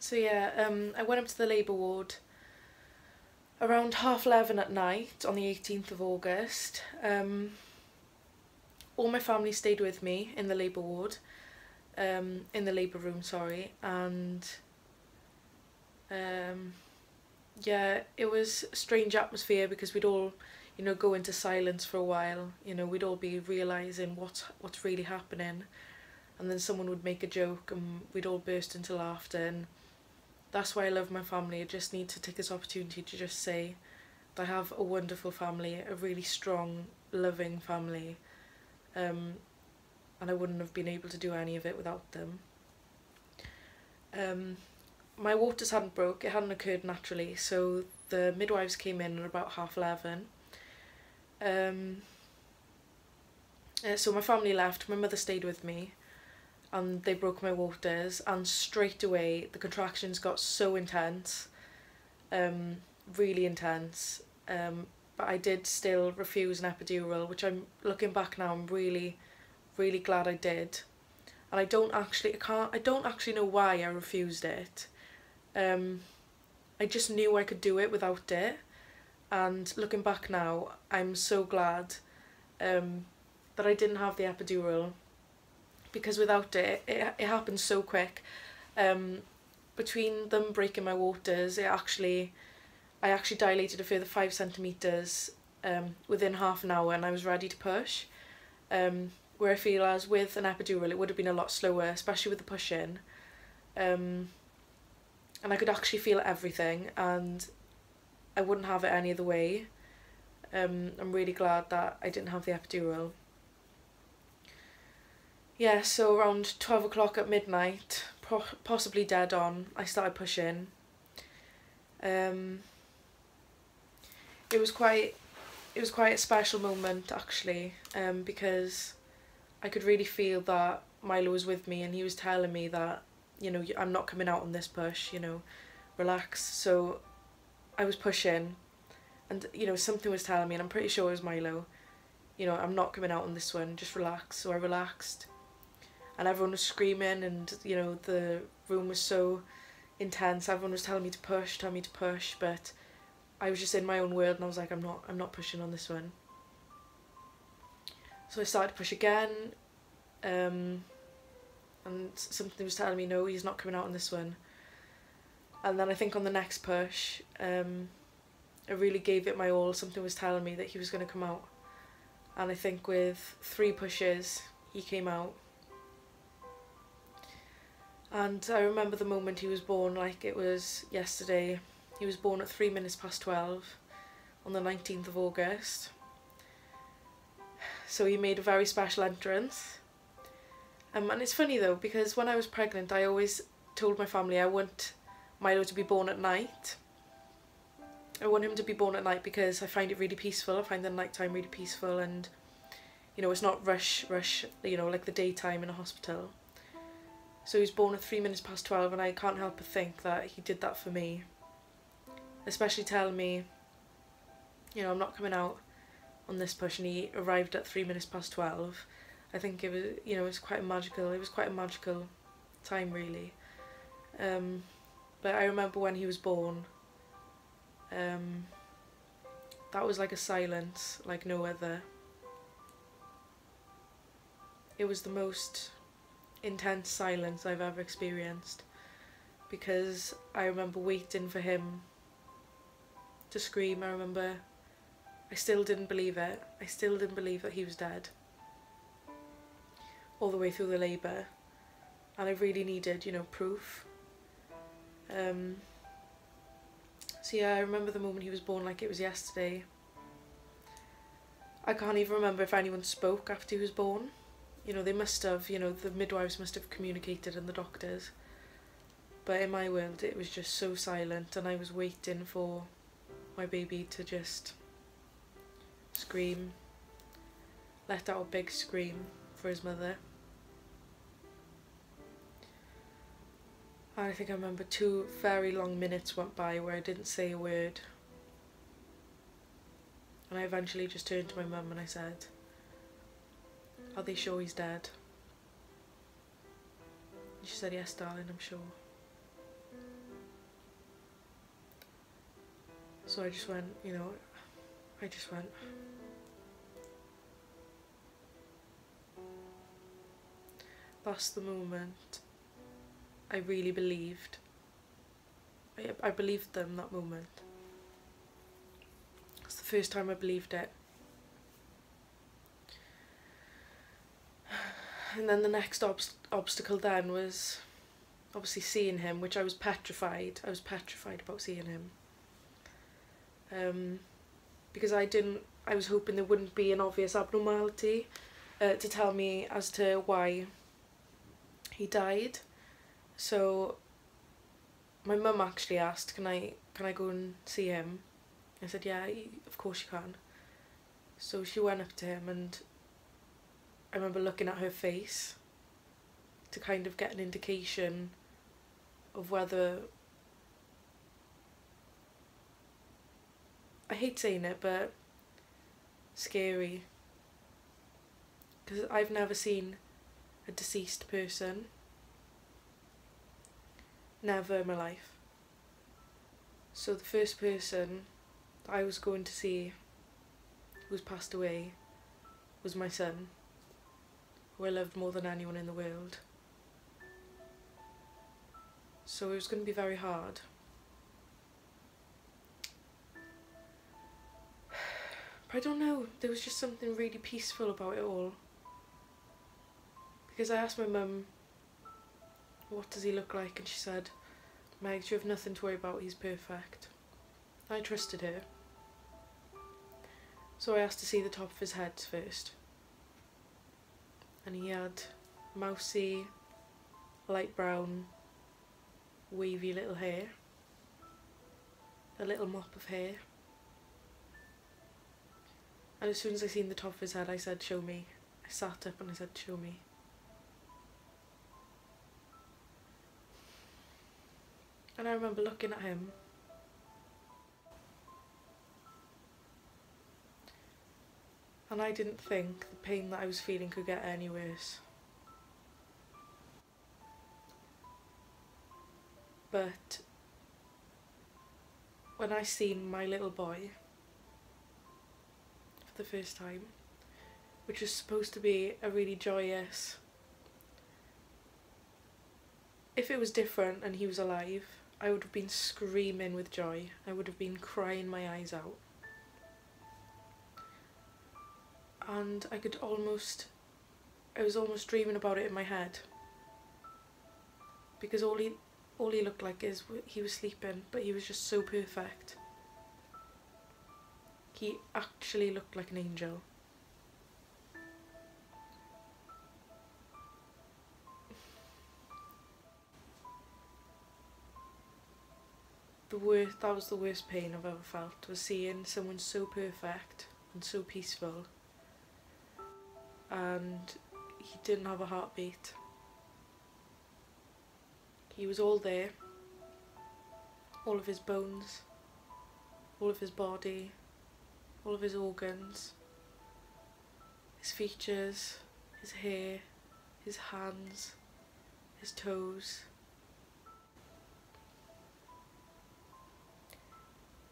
So yeah, I went up to the labour ward around 11:30 at night on the 18th of August. All my family stayed with me in the labour ward, in the labour room, sorry, and yeah, it was a strange atmosphere because we'd all, you know, go into silence for a while. You know, we'd all be realising what's really happening, and then someone would make a joke and we'd all burst into laughter. And that's why I love my family. I just need to take this opportunity to just say that I have a wonderful family, a really strong, loving family, and I wouldn't have been able to do any of it without them. My waters hadn't broke, it hadn't occurred naturally, so the midwives came in at about 11:30. So my family left, my mother stayed with me, and they broke my waters, and straight away the contractions got so intense, really intense, but I did still refuse an epidural, which I'm looking back now, I'm really glad I did. And I don't actually know why I refused it. I just knew I could do it without it, and looking back now, I'm so glad that I didn't have the epidural, because without it, it happened so quick. Between them breaking my waters, I actually dilated a further 5 centimetres within half an hour, and I was ready to push. Where I feel as with an epidural, it would have been a lot slower, especially with the push-in. And I could actually feel everything, and I wouldn't have it any other way. I'm really glad that I didn't have the epidural. Yeah, so around 12 o'clock at midnight, possibly dead on, I started pushing. It was quite a special moment, actually, because I could really feel that Milo was with me, and he was telling me that, you know, I'm not coming out on this push, you know, relax. So I was pushing, and, you know, something was telling me, and I'm pretty sure it was Milo, you know, I'm not coming out on this one, just relax. So I relaxed, and everyone was screaming, and, you know, the room was so intense, everyone was telling me to push, but I was just in my own world, and I was like, I'm not pushing on this one. So I started to push again, and something was telling me, no, he's not coming out on this one. And then I think on the next push, I really gave it my all. Something was telling me that he was going to come out, and I think with 3 pushes he came out. And I remember the moment he was born like it was yesterday. He was born at 12:03 on the 19th of August. So he made a very special entrance. And it's funny though, because when I was pregnant, I always told my family I want Milo to be born at night. I want him to be born at night because I find it really peaceful. I find the nighttime really peaceful, and, you know, it's not rush, you know, like the daytime in a hospital. So he was born at 12:03, and I can't help but think that he did that for me. Especially telling me, you know, I'm not coming out on this push, and he arrived at 12:03. I think it was, you know, it was quite a magical time, really. But I remember when he was born, that was like a silence like no other. It was the most intense silence I've ever experienced, because I remember waiting for him to scream. I remember I still didn't believe it. I still didn't believe that he was dead all the way through the labour, and I really needed, you know, proof. So yeah, I remember the moment he was born like it was yesterday. I can't even remember if anyone spoke after he was born. You know, they must have, you know, the midwives must have communicated, and the doctors, but in my world it was just so silent, and I was waiting for my baby to just scream, let out a big scream for his mother. I think I remember 2 very long minutes went by where I didn't say a word, and I eventually just turned to my mum and I said, are they sure he's dead? And she said, yes darling, I'm sure. So I just went, you know, I just went. That's the moment I really believed. I believed them that moment. It's the first time I believed it. And then the next obstacle then was obviously seeing him, which I was petrified. I was petrified about seeing him. Because I was hoping there wouldn't be an obvious abnormality to tell me as to why he died. So my mum actually asked, can I go and see him? I said, yeah, of course you can. So she went up to him, and I remember looking at her face to kind of get an indication of whether, I hate saying it, but scary, because I've never seen a deceased person, never in my life. So the first person that I was going to see who's passed away was my son, who I loved more than anyone in the world. So it was going to be very hard. But I don't know, there was just something really peaceful about it all. Because I asked my mum, what does he look like? And she said, Meg, you have nothing to worry about, he's perfect. I trusted her. So I asked to see the top of his head first. And he had mousy, light brown, wavy little hair. A little mop of hair. And as soon as I seen the top of his head, I said, show me. I sat up and I said, show me. And I remember looking at him. And I didn't think the pain that I was feeling could get any worse. But when I seen my little boy for the first time, which was supposed to be a really joyous, if it was different and he was alive, I would have been screaming with joy. I would have been crying my eyes out. And I could almost, I was almost dreaming about it in my head. Because all he looked like is he was sleeping, but he was just so perfect. He actually looked like an angel. That was the worst pain I've ever felt, was seeing someone so perfect and so peaceful, and he didn't have a heartbeat. He was all there, all of his bones, all of his body, all of his organs, his features, his hair, his hands, his toes.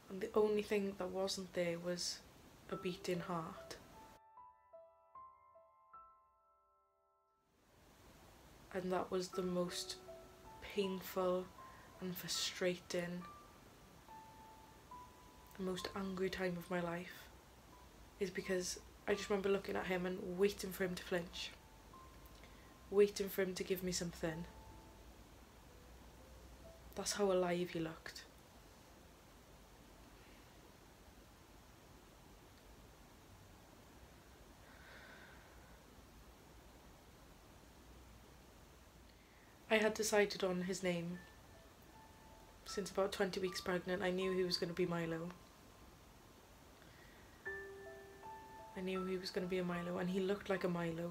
And the only thing that wasn't there was a beating heart. And that was the most painful and frustrating, the most angry time of my life, is because I just remember looking at him and waiting for him to flinch, waiting for him to give me something. That's how alive he looked. I had decided on his name. Since about 20 weeks pregnant, I knew he was going to be Milo. I knew he was going to be a Milo, and he looked like a Milo.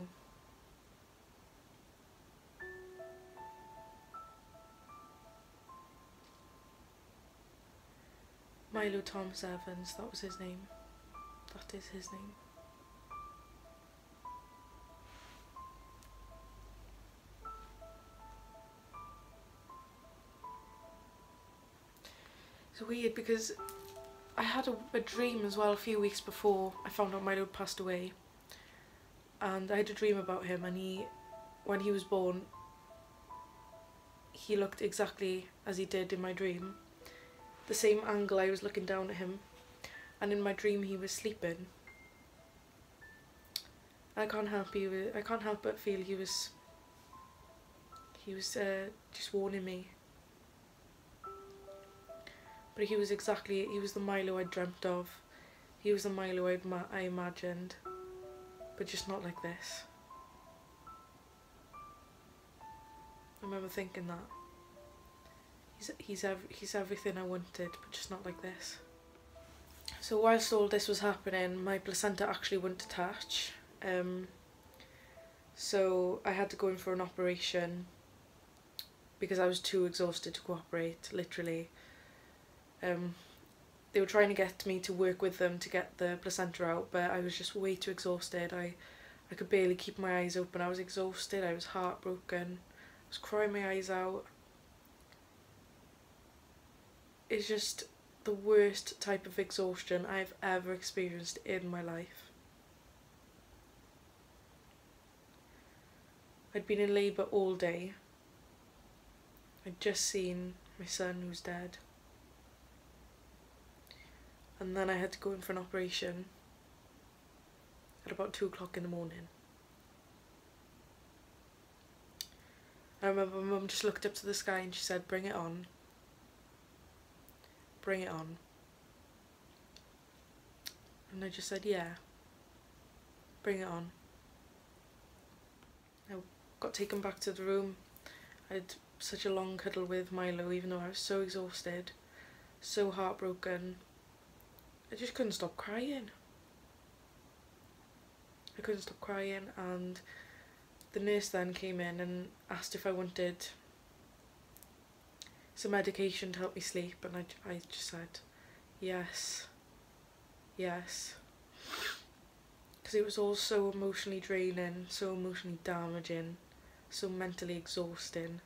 Milo Thomas Evans, that was his name. That is his name. It's weird because I had a dream as well a few weeks before I found out Milo passed away, and I had a dream about him, and he, when he was born, he looked exactly as he did in my dream, the same angle I was looking down at him, and in my dream he was sleeping. I can't help but feel he was just warning me. But he was the Milo I dreamt of. He was the Milo I imagined, but just not like this. I remember thinking that. He's everything I wanted, but just not like this. So whilst all this was happening, my placenta actually wouldn't detach. So I had to go in for an operation because I was too exhausted to cooperate, literally. They were trying to get me to work with them to get the placenta out, but I was just way too exhausted. I could barely keep my eyes open. I was exhausted, I was heartbroken, I was crying my eyes out. It's just the worst type of exhaustion I've ever experienced in my life. I'd been in labour all day. I'd just seen my son, who's dead. And then I had to go in for an operation at about 2 o'clock in the morning. I remember my mum just looked up to the sky and she said, "Bring it on. Bring it on." And I just said, "Yeah, bring it on." I got taken back to the room. I had such a long cuddle with Milo, even though I was so exhausted, so heartbroken. I just couldn't stop crying. I couldn't stop crying, and the nurse then came in and asked if I wanted some medication to help me sleep, and I just said yes, yes, because it was all so emotionally draining, so emotionally damaging, so mentally exhausting.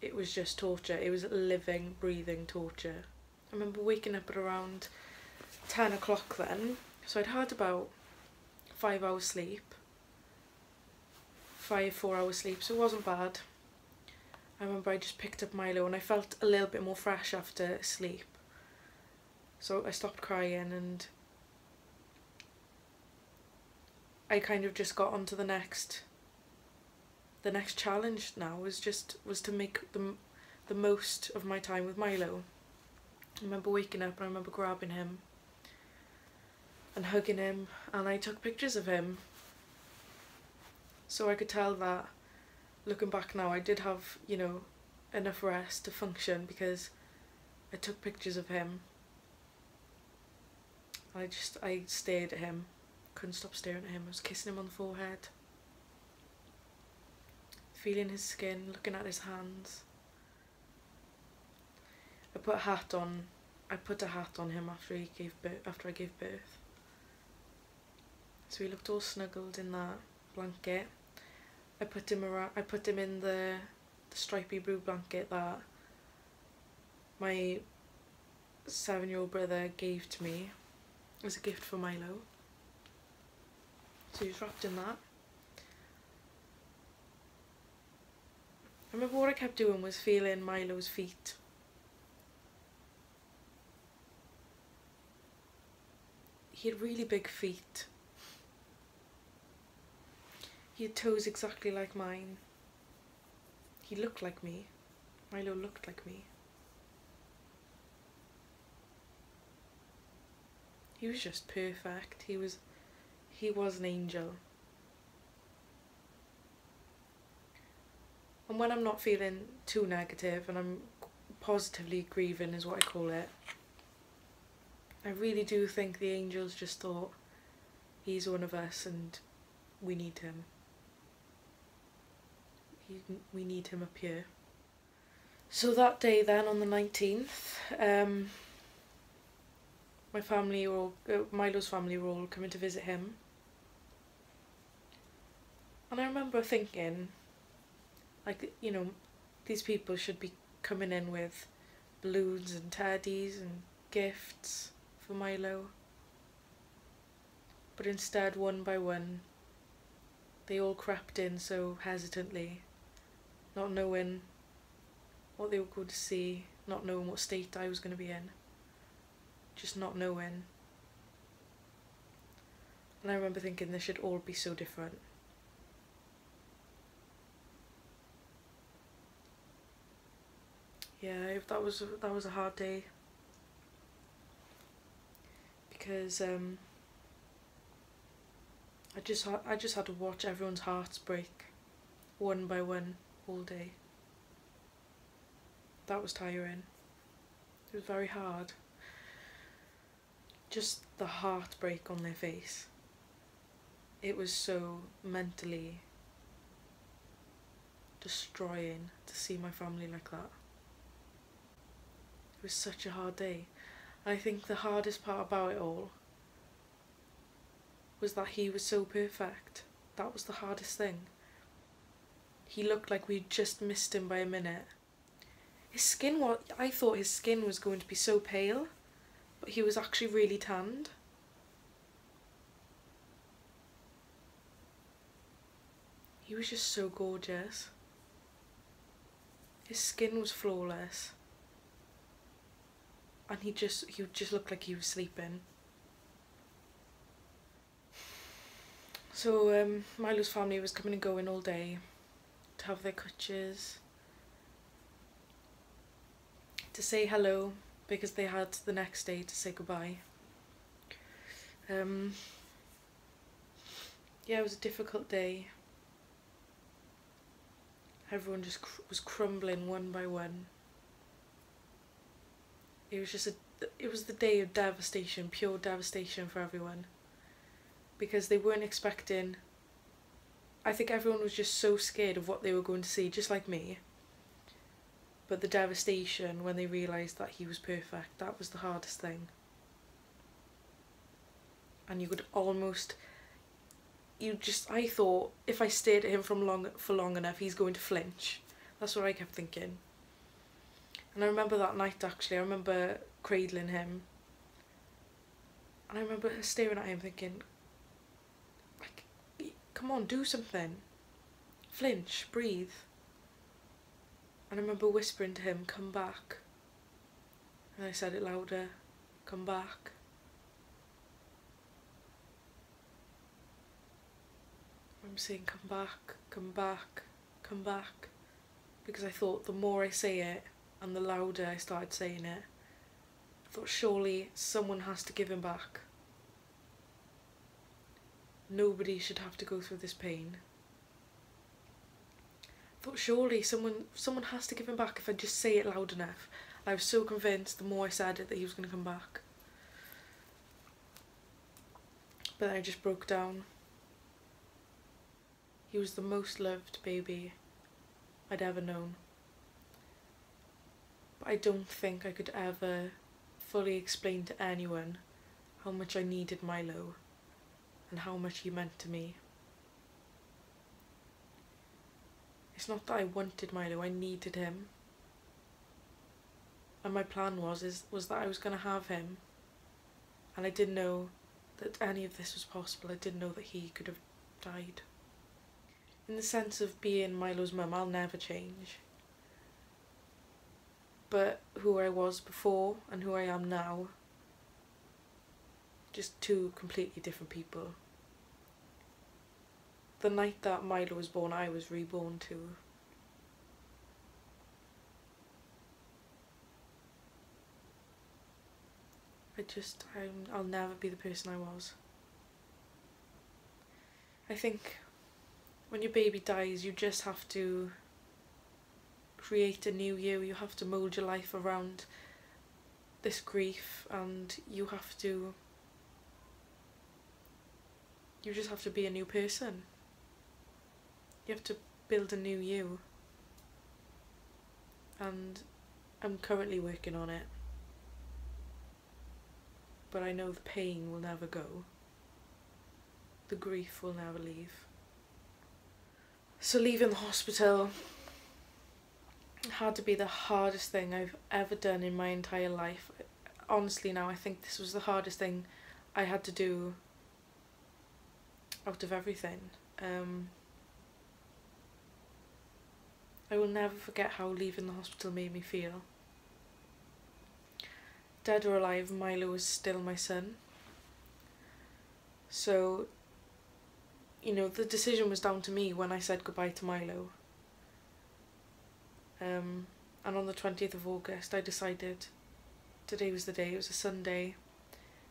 It was just torture. It was living, breathing torture. I remember waking up at around 10 o'clock then, so I'd had about 5 hours sleep, 4 hours sleep, so it wasn't bad. I remember I just picked up Milo and I felt a little bit more fresh after sleep, so I stopped crying and I kind of just got on to the next challenge now, was to make the most of my time with Milo. I remember waking up and I remember grabbing him and hugging him, and I took pictures of him, so I could tell that, looking back now, I did have, you know, enough rest to function, because I took pictures of him. I stared at him, couldn't stop staring at him. I was kissing him on the forehead, feeling his skin, looking at his hands. I put a hat on him after I gave birth. So he looked all snuggled in that blanket. I put him in the stripy blue blanket that my 7-year-old brother gave to me as a gift for Milo. So he was wrapped in that. I remember what I kept doing was feeling Milo's feet. He had really big feet. He had toes exactly like mine. He looked like me. Milo looked like me. He was just perfect. He was an angel. And when I'm not feeling too negative and I'm positively grieving, is what I call it, I really do think the angels just thought, he's one of us and we need him. We need him up here. So that day then, on the 19th, Milo's family were all coming to visit him. And I remember thinking, like, you know, these people should be coming in with balloons and teddies and gifts for Milo. But instead, one by one, they all crept in so hesitantly, not knowing what they were going to see, not knowing what state I was going to be in, just not knowing. And I remember thinking this should all be so different. Yeah, that was a hard day, because I just had to watch everyone's hearts break, one by one, all day. That was tiring. It was very hard. Just the heartbreak on their face. It was so mentally destroying to see my family like that. It was such a hard day. And I think the hardest part about it all was that he was so perfect. That was the hardest thing. He looked like we'd just missed him by a minute. His skin was, I thought his skin was going to be so pale, but he was actually really tanned. He was just so gorgeous. His skin was flawless. And he just looked like he was sleeping. So Milo's family was coming and going all day to have their kutches, to say hello, because they had the next day to say goodbye. Yeah, it was a difficult day. Everyone just was crumbling one by one. It was just it was the day of devastation, pure devastation for everyone. Because they weren't expecting, I think everyone was just so scared of what they were going to see, just like me. But the devastation when they realised that he was perfect, that was the hardest thing. And you could almost, I thought if I stared at him for long enough, he's going to flinch. That's what I kept thinking. And I remember that night actually, I remember cradling him. And I remember staring at him thinking, like, come on, do something. Flinch, breathe. And I remember whispering to him, come back. And I said it louder, come back. I'm saying, come back, come back, come back. Because I thought the more I say it and the louder I started saying it, I thought surely someone has to give him back. Nobody should have to go through this pain. Thought surely someone has to give him back if I just say it loud enough. I was so convinced the more I said it that he was going to come back. But then I just broke down. He was the most loved baby I'd ever known. But I don't think I could ever fully explain to anyone how much I needed Milo and how much he meant to me. It's not that I wanted Milo, I needed him. And my plan was that I was going to have him. And I didn't know that any of this was possible. I didn't know that he could have died. In the sense of being Milo's mum, I'll never change. But who I was before and who I am now, just two completely different people. The night that Milo was born, I was reborn too. I'll never be the person I was. I think when your baby dies, you just have to create a new you. You have to mould your life around this grief, and you just have to be a new person. You have to build a new you, and I'm currently working on it, but I know the pain will never go, the grief will never leave. So leaving the hospital, had to be the hardest thing I've ever done in my entire life. Honestly now, I think this was the hardest thing I had to do out of everything. I will never forget how leaving the hospital made me feel. Dead or alive, Milo is still my son. So, you know, the decision was down to me when I said goodbye to Milo. And on the 20th of August, I decided today was the day. It was a Sunday.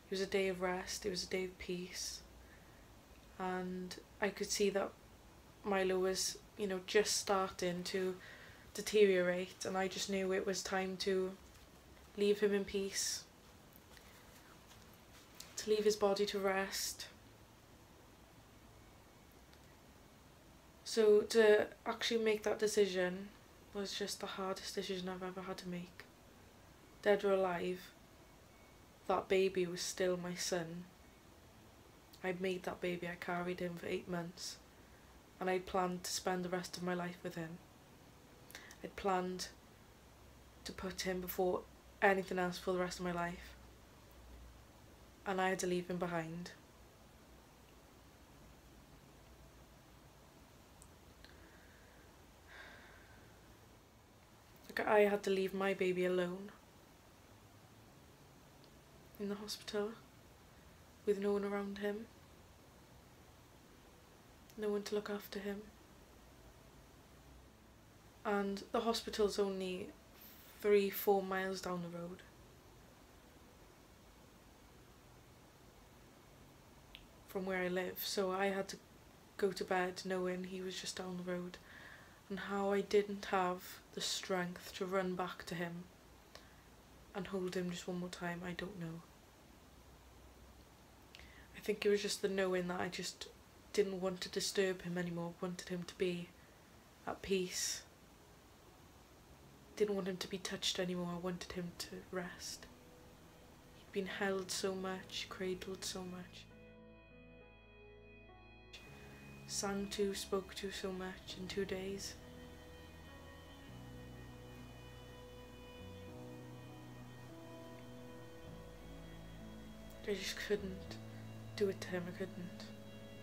It was a day of rest. It was a day of peace. And I could see that Milo was, you know, just starting to deteriorate, and I just knew it was time to leave him in peace, to leave his body to rest. So to actually make that decision was just the hardest decision I've ever had to make. Dead or alive, that baby was still my son. I'd made that baby, I carried him for 8 months. And I'd planned to spend the rest of my life with him. I'd planned to put him before anything else for the rest of my life. And I had to leave him behind. Like, I had to leave my baby alone. In the hospital. With no one around him. No one to look after him. And the hospital's only 3-4 miles down the road. From where I live. So I had to go to bed knowing he was just down the road. And how I didn't have the strength to run back to him and hold him just one more time, I don't know. I think it was just the knowing that I just didn't want to disturb him anymore, wanted him to be at peace. Didn't want him to be touched anymore, I wanted him to rest. He'd been held so much, cradled so much. Sang to, spoke to so much in 2 days. I just couldn't do it to him, I couldn't.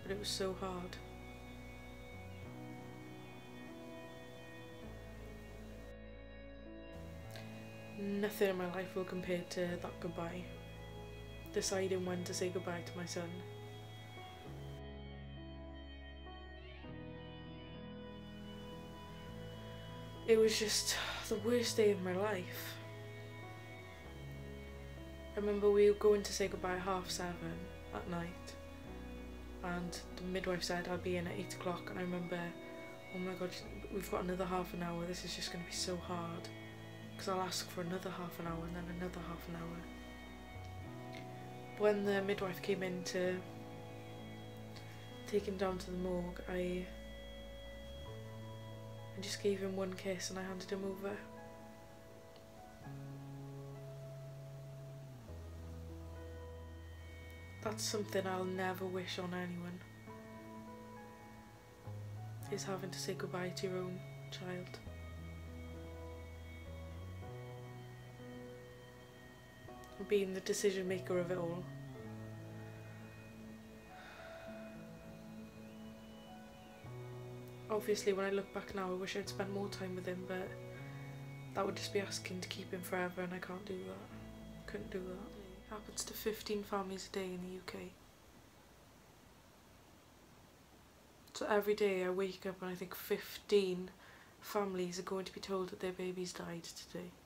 But it was so hard. Nothing in my life will compare to that goodbye. Deciding when to say goodbye to my son. It was just the worst day of my life. I remember we were going to say goodbye at 7:30 at night. And the midwife said I'd be in at 8 o'clock, and I remember, oh my god, we've got another half an hour, this is just going to be so hard, because I'll ask for another half an hour and then another half an hour. But when the midwife came in to take him down to the morgue, I just gave him one kiss and I handed him over. That's something I'll never wish on anyone, is having to say goodbye to your own child. And being the decision maker of it all. Obviously when I look back now I wish I'd spent more time with him, but that would just be asking to keep him forever, and I can't do that. Couldn't do that. Happens to 15 families a day in the UK. So every day I wake up and I think 15 families are going to be told that their babies died today.